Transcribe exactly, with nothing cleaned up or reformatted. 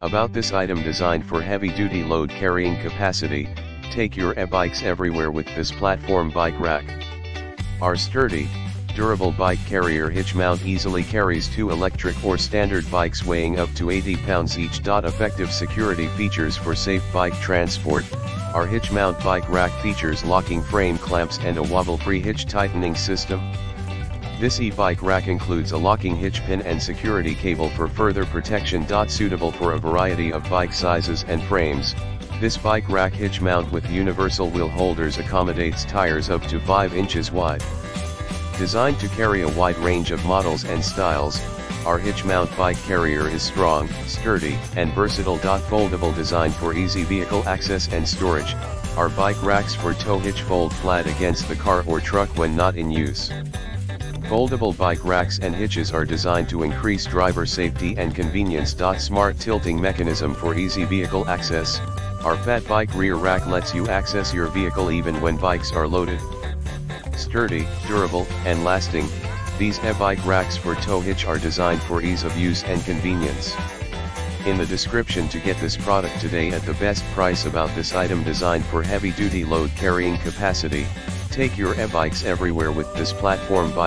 About this item designed for heavy-duty load carrying capacity, take your e-bikes everywhere with this platform bike rack. Our sturdy, durable bike carrier hitch mount easily carries two electric or standard bikes weighing up to eighty pounds each. Effective security features for safe bike transport. Our hitch mount bike rack features locking frame clamps and a wobble-free hitch tightening system. This e-bike rack includes a locking hitch pin and security cable for further protection. Suitable for a variety of bike sizes and frames, this bike rack hitch mount with universal wheel holders accommodates tires up to five inches wide. Designed to carry a wide range of models and styles, our hitch mount bike carrier is strong, sturdy, and versatile. Foldable designed for easy vehicle access and storage, our bike racks for tow hitch fold flat against the car or truck when not in use. Foldable bike racks and hitches are designed to increase driver safety and convenience. Smart tilting mechanism for easy vehicle access, our fat bike rear rack lets you access your vehicle even when bikes are loaded. Sturdy, durable, and lasting, these e-bike racks for tow hitch are designed for ease of use and convenience. In the description to get this product today at the best price. About this item designed for heavy-duty load carrying capacity, take your e-bikes everywhere with this platform bike.